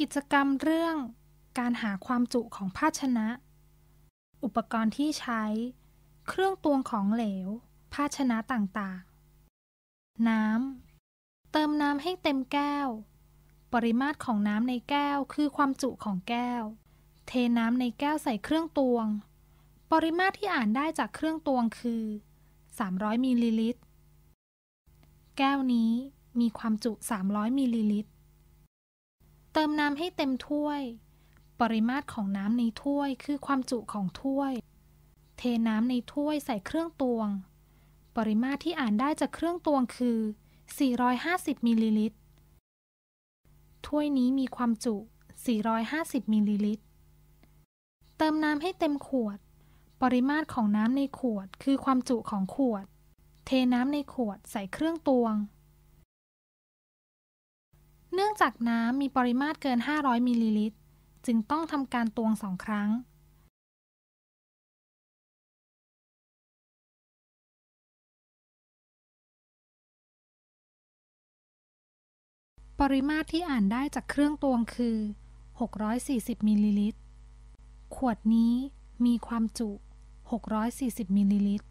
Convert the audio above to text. กิจกรรมเรื่องการหาความจุของภาชนะอุปกรณ์ที่ใช้เครื่องตวงของเหลวภาชนะต่างๆน้ำเติมน้ำให้เต็มแก้วปริมาตรของน้ำในแก้วคือความจุของแก้วเทน้ำในแก้วใส่เครื่องตวงปริมาตรที่อ่านได้จากเครื่องตวงคือ300มิลลิลิตรแก้วนี้มีความจุ300มิลลิลิตรเติมน้ำให้เต็มถ้วยปริมาตรของน้ำในถ้วยคือความจุของถ้วยเทน้ำในถ้วยใส่เครื่องตวงปริมาตรที่อ่านได้จากเครื่องตวงคือ450มิลลิลิตรถ้วยนี้มีความจุ450มิลลิลิตรเติมน้ำให้เต็มขวดปริมาตรของน้ำในขวดคือความจุของขวดเทน้ำในขวดใส่เครื่องตวงเนื่องจากน้ำมีปริมาตรเกิน500มิลลิลิตรจึงต้องทำการตวง2ครั้งปริมาตรที่อ่านได้จากเครื่องตวงคือ640มิลลิลิตรขวดนี้มีความจุ640มิลลิลิตร